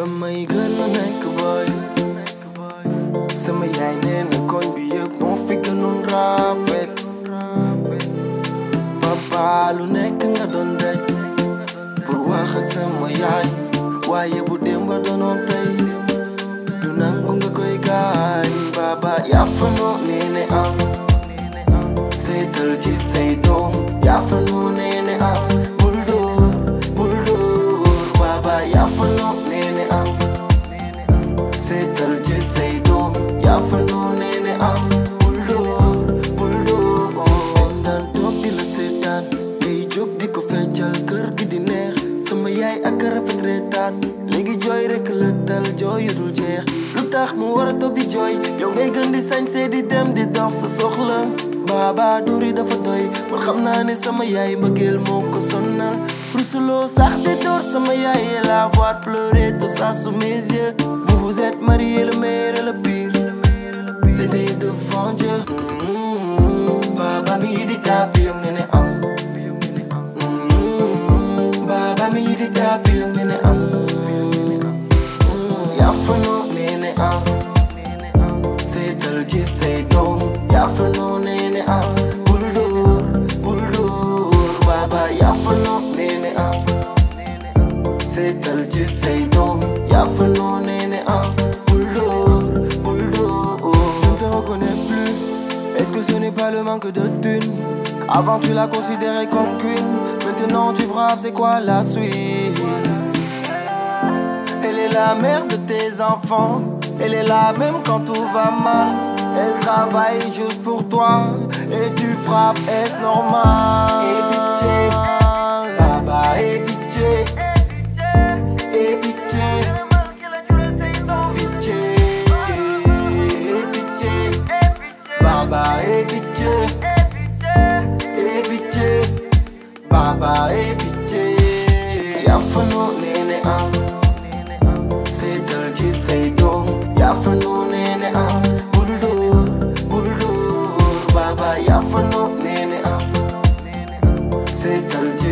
Bama yi gën la nekk boy sama yaay nee na koñ bi yëpp moo fi gënoon rafet papa lu nekk nga doon daj pour wax ak sama yaay waaye bu démb doonoon tey du nangu nga koy gaañ baba yaa fa noo nee ne am seetal ci say doom yaa fa noo nee ne am bul dóor bul dóor baba yaa fa noo nee ne am seetal ci say doom yaa fa noo nee ne am bul dóor bul dóor daan toog di la seetaan ngay jóg di ko feccal kër gi di neex sama yaay ak rafet reetaan léegi jooy rek la dal jooy yu dul jeex lu tax mu war a toog di jooy yow ngay gën di sañse di dem di dox sa soxla baba duri dafa doy man xam naa ne sama yaay mbëggeel moo ko sonnal rusuloo sax de door sama yaay et la voir pleurer tout ça sous mes yeux vous vous êtes mariés le meilleur et le pire c'était devant Dieu baba mi di tap yong ne am baba mi di tap yong ne am yaa fa noo nee ne am seetal ci say doom yaa fa noo nee Buldur, buldur, baba yafano nene am. Setal ci say doom yafano nene am. Buldur, buldur. Je ne te reconnais plus. Est-ce que ce n'est pas le manque de thunes? Avant tu la considérais comme queen. Maintenant tu frappes, c'est quoi la suite? Elle est la mère de tes enfants. Elle est là même quand tout va mal. Elle travaille juste pour toi et tu frappes, est-ce normal? Et pitié, baba, et pitié, et pitié, pitié, et pitié, baba, et pitié, et pitié, baba, et pitié. Yaa fa noo nene am, seetal ci say doom, yaa fa noo nene am. Baba, yaa fa noo nee ne am, seetal ji